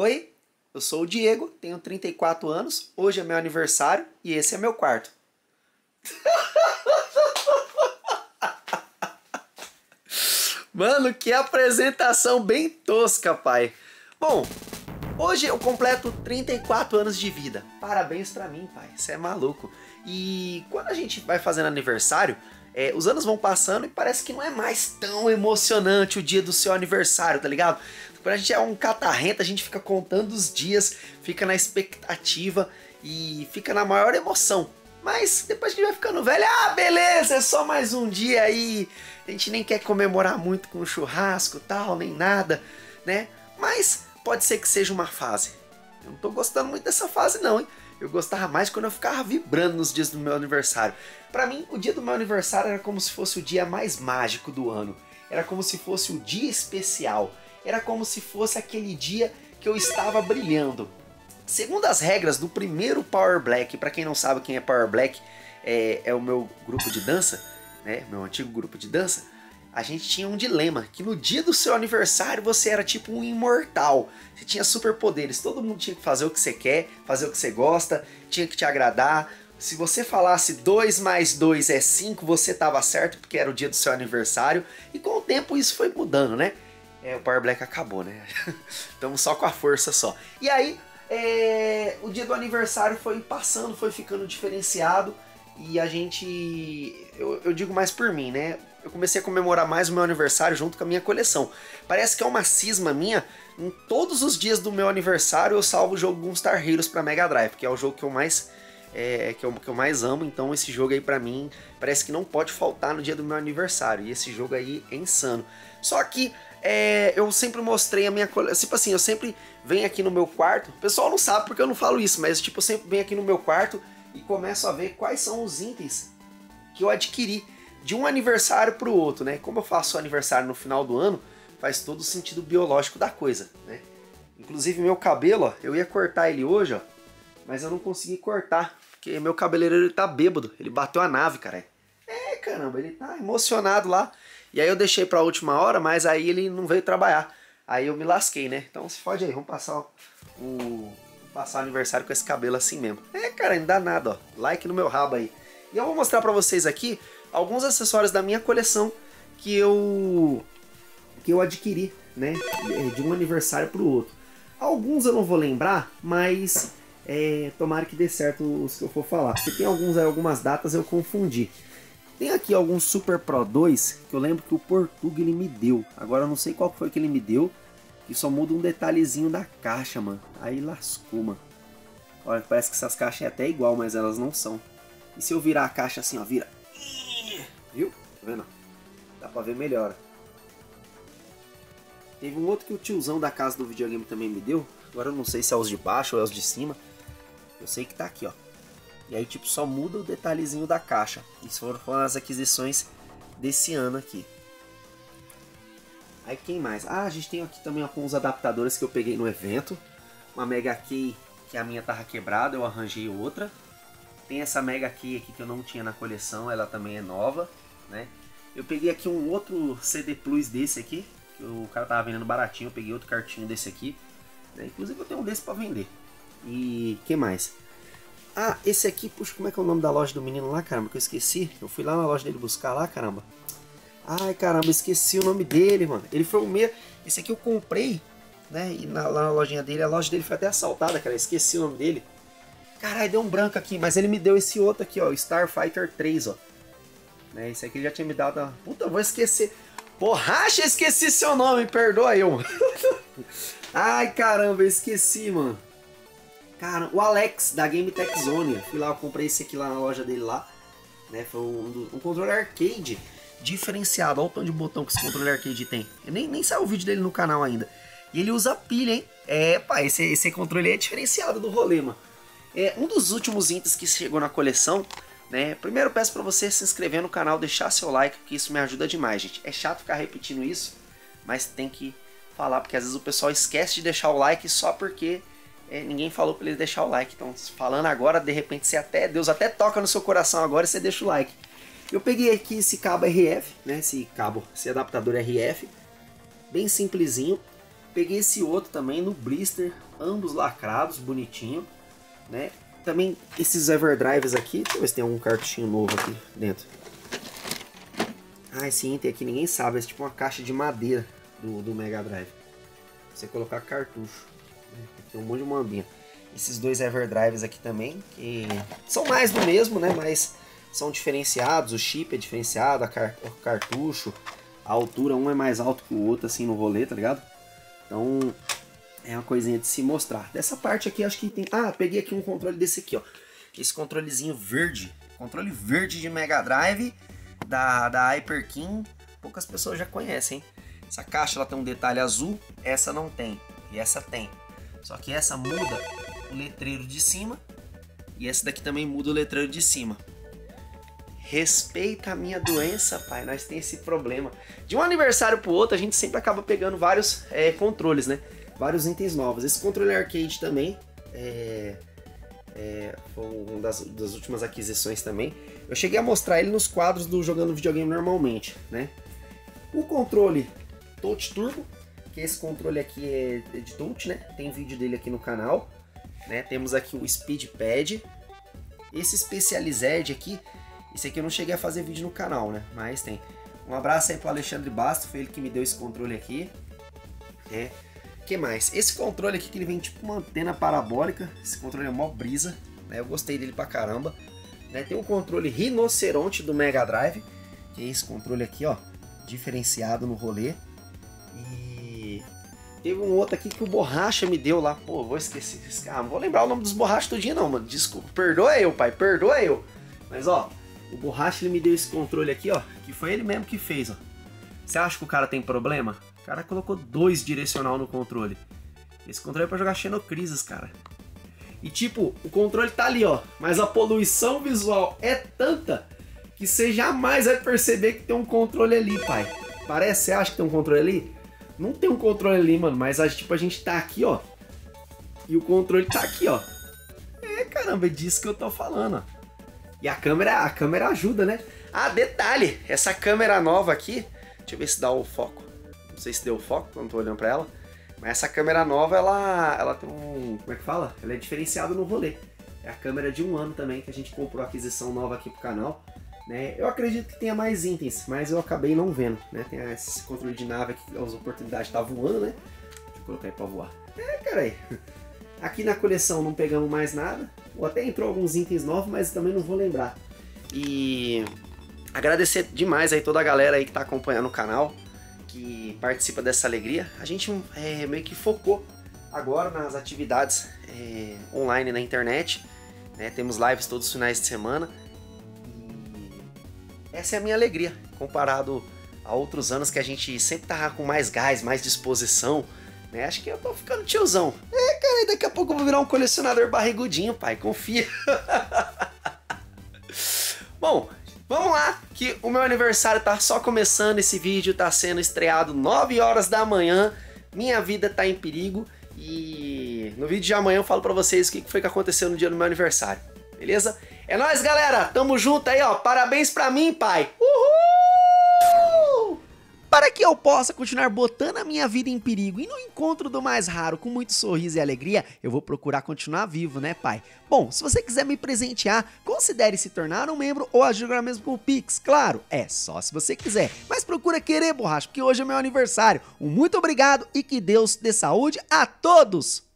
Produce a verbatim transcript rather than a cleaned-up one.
Oi, eu sou o Diego, tenho trinta e quatro anos, hoje é meu aniversário e esse é meu quarto. Mano, que apresentação bem tosca, pai. Bom, hoje eu completo trinta e quatro anos de vida. Parabéns pra mim, pai, você é maluco. E quando a gente vai fazendo aniversário, é, os anos vão passando e parece que não é mais tão emocionante o dia do seu aniversário, tá ligado? Quando a gente é um catarrento, a gente fica contando os dias, fica na expectativa e fica na maior emoção. Mas depois que a gente vai ficando velho, ah, beleza, é só mais um dia aí. A gente nem quer comemorar muito com churrasco e tal, nem nada, né? Mas pode ser que seja uma fase. Eu não tô gostando muito dessa fase não, hein? Eu gostava mais quando eu ficava vibrando nos dias do meu aniversário. Pra mim, o dia do meu aniversário era como se fosse o dia mais mágico do ano. Era como se fosse o dia especial. Era como se fosse aquele dia que eu estava brilhando. Segundo as regras do primeiro Power Black, pra quem não sabe quem é Power Black, é, é o meu grupo de dança, né? Meu antigo grupo de dança. A gente tinha um dilema, que no dia do seu aniversário você era tipo um imortal. Você tinha superpoderes, todo mundo tinha que fazer o que você quer, fazer o que você gosta, tinha que te agradar. Se você falasse dois mais dois é cinco, você tava certo, porque era o dia do seu aniversário. E com o tempo isso foi mudando, né? É, o Power Black acabou, né? Estamos só com a força só. E aí, é... o dia do aniversário foi passando, foi ficando diferenciado. E a gente... Eu, eu digo mais por mim, né? Eu comecei a comemorar mais o meu aniversário junto com a minha coleção. Parece que é uma cisma minha. Em todos os dias do meu aniversário eu salvo o jogo Gunstar Heroes pra Mega Drive, que é o jogo que eu mais, é, que eu, que eu mais amo. Então esse jogo aí pra mim parece que não pode faltar no dia do meu aniversário. E esse jogo aí é insano. Só que é, eu sempre mostrei a minha coleção. Tipo assim, eu sempre venho aqui no meu quarto. O pessoal não sabe porque eu não falo isso, mas tipo, eu sempre venho aqui no meu quarto e começo a ver quais são os itens que eu adquiri de um aniversário para o outro, né? Como eu faço o aniversário no final do ano, faz todo o sentido biológico da coisa, né? Inclusive meu cabelo, ó, eu ia cortar ele hoje, ó, mas eu não consegui cortar, porque meu cabeleireiro ele tá bêbado, ele bateu a nave, cara. É, caramba, ele tá emocionado lá. E aí eu deixei para a última hora, mas aí ele não veio trabalhar. Aí eu me lasquei, né? Então se fode aí, vamos passar o passar o aniversário com esse cabelo assim mesmo. É, cara, não dá nada, ó. Like no meu rabo aí. E eu vou mostrar para vocês aqui alguns acessórios da minha coleção que eu que eu adquiri, né, de um aniversário para o outro. Alguns eu não vou lembrar, mas é, tomara que dê certo os que eu for falar, porque tem alguns, algumas datas eu confundi. Tem aqui alguns Super Pro dois que eu lembro que o Portuga ele me deu. Agora eu não sei qual foi que ele me deu, e só muda um detalhezinho da caixa, mano. Aí lascou, mano. Olha, parece que essas caixas é até igual, mas elas não são. E se eu virar a caixa assim, ó, vira. Viu? Tá vendo? Dá pra ver melhor. Teve um outro que o tiozão da casa do videogame também me deu. Agora eu não sei se é os de baixo ou é os de cima. Eu sei que tá aqui, ó. E aí tipo só muda o detalhezinho da caixa. Isso foram as aquisições desse ano aqui. Aí quem mais? Ah, a gente tem aqui também alguns adaptadores que eu peguei no evento. Uma Mega Key, que a minha tava quebrada, eu arranjei outra. Tem essa Mega Key aqui que eu não tinha na coleção, ela também é nova, né? Eu peguei aqui um outro C D Plus desse aqui, que o cara tava vendendo baratinho, eu peguei outro cartinho desse aqui, né? Inclusive eu tenho um desse pra vender. E que mais? Ah, esse aqui, puxa, como é que é o nome da loja do menino lá, caramba, que eu esqueci? Eu fui lá na loja dele buscar lá, caramba. Ai, caramba, esqueci o nome dele, mano. Ele foi o mesmo... Esse aqui eu comprei, né? E na, lá na lojinha dele, a loja dele foi até assaltada, cara. Esqueci o nome dele. Caralho, deu um branco aqui, mas ele me deu esse outro aqui, ó, Starfighter três, ó. Né, esse aqui ele já tinha me dado... Ó. Puta, eu vou esquecer. Borracha, esqueci seu nome, perdoa eu. Ai, caramba, eu esqueci, mano. Cara, o Alex, da Game Tech Zone. Fui lá, eu comprei esse aqui lá na loja dele lá. Né, foi um, do, um controle arcade diferenciado. Olha o tanto de botão que esse controle arcade tem. Eu nem, nem saiu o vídeo dele no canal ainda. E ele usa pilha, hein? É, pá, esse, esse controle é diferenciado do rolê, mano. É, um dos últimos itens que chegou na coleção, né? Primeiro eu peço pra você se inscrever no canal, deixar seu like, porque isso me ajuda demais, gente. É chato ficar repetindo isso, mas tem que falar, porque às vezes o pessoal esquece de deixar o like só porque é, ninguém falou pra ele deixar o like. Então, falando agora, de repente, você até, Deus até toca no seu coração agora e você deixa o like. Eu peguei aqui esse cabo R F, né? Esse cabo, esse adaptador R F, bem simplesinho. Peguei esse outro também no blister, ambos lacrados, bonitinho, né? Também esses Everdrives aqui, deixa eu ver se tem algum cartuchinho novo aqui dentro. Ah, esse item aqui ninguém sabe, é tipo uma caixa de madeira do, do Mega Drive. Você colocar cartucho, né? Tem um monte de mambinha. Esses dois Everdrives aqui também, que são mais do mesmo, né? Mas são diferenciados, o chip é diferenciado, a car o cartucho, a altura, um é mais alto que o outro, assim, no rolê, tá ligado? Então, é uma coisinha de se mostrar. Dessa parte aqui, acho que tem... Ah, peguei aqui um controle desse aqui, ó. Esse controlezinho verde. Controle verde de Mega Drive, da, da Hyperkin. Poucas pessoas já conhecem, hein? Essa caixa, ela tem um detalhe azul, essa não tem. E essa tem. Só que essa muda o letreiro de cima. E essa daqui também muda o letreiro de cima. Respeita a minha doença, pai. Nós tem esse problema. De um aniversário pro outro, a gente sempre acaba pegando vários é, controles, né? Vários itens novos. Esse controle arcade também. É, é, foi uma das, das últimas aquisições também. Eu cheguei a mostrar ele nos quadros do Jogando Videogame Normalmente, né? O controle Touch Turbo. Que esse controle aqui é de touch, né? Tem vídeo dele aqui no canal. Né? Temos aqui o Speedpad. Esse Specialized aqui. Esse aqui eu não cheguei a fazer vídeo no canal, né? Mas tem. Um abraço aí pro Alexandre Basto, foi ele que me deu esse controle aqui. É. Que mais? Esse controle aqui que ele vem tipo uma antena parabólica. Esse controle é mó brisa, né? Eu gostei dele pra caramba. Né? Tem o controle rinoceronte do Mega Drive. Que é esse controle aqui, ó. Diferenciado no rolê. E... teve um outro aqui que o Borracha me deu lá. Pô, vou esquecer esse cara. Ah, não vou lembrar o nome dos Borrachas todo dia não, mano. Desculpa. Perdoa eu, pai. Perdoa eu. Mas, ó. O Borracha, ele me deu esse controle aqui, ó, que foi ele mesmo que fez, ó. Você acha que o cara tem problema? O cara colocou dois direcional no controle. Esse controle é pra jogar Xenocrisis, cara. E tipo, o controle tá ali, ó, mas a poluição visual é tanta que você jamais vai perceber que tem um controle ali, pai. Parece? Você acha que tem um controle ali? Não tem um controle ali, mano, mas tipo, a gente tá aqui, ó, e o controle tá aqui, ó. É, caramba, é disso que eu tô falando, ó. E a câmera, a câmera ajuda, né? Ah, detalhe! Essa câmera nova aqui... Deixa eu ver se dá o foco. Não sei se deu o foco, quando eu tô olhando pra ela. Mas essa câmera nova, ela, ela tem um... Como é que fala? Ela é diferenciada no rolê. É a câmera de um ano também, que a gente comprou a aquisição nova aqui pro canal. Né? Eu acredito que tenha mais itens, mas eu acabei não vendo. Né? Tem esse controle de nave aqui, as oportunidades tá voando, né? Deixa eu colocar aí pra voar. É, caralho! Aqui na coleção não pegamos mais nada. Ou até entrou alguns itens novos, mas também não vou lembrar. E agradecer demais aí toda a galera aí que tá acompanhando o canal, que participa dessa alegria. A gente é, meio que focou agora nas atividades é, online na internet. Né? Temos lives todos os finais de semana. E essa é a minha alegria, comparado a outros anos que a gente sempre tava com mais gás, mais disposição. Né? Acho que eu tô ficando tiozão. É, cara, daqui a pouco eu vou virar um colecionador barrigudinho, pai. Confia. Bom, vamos lá, que o meu aniversário tá só começando. Esse vídeo tá sendo estreado nove horas da manhã. Minha vida tá em perigo. E no vídeo de amanhã eu falo pra vocês o que foi que aconteceu no dia do meu aniversário. Beleza? É nóis, galera. Tamo junto aí, ó. Parabéns pra mim, pai. Uhul! Para que eu possa continuar botando a minha vida em perigo e no encontro do mais raro com muito sorriso e alegria, eu vou procurar continuar vivo, né, pai? Bom, se você quiser me presentear, considere se tornar um membro ou ajudar mesmo com o Pix, claro, é só se você quiser. Mas procura querer, Borracha, porque hoje é meu aniversário. Um muito obrigado e que Deus dê saúde a todos!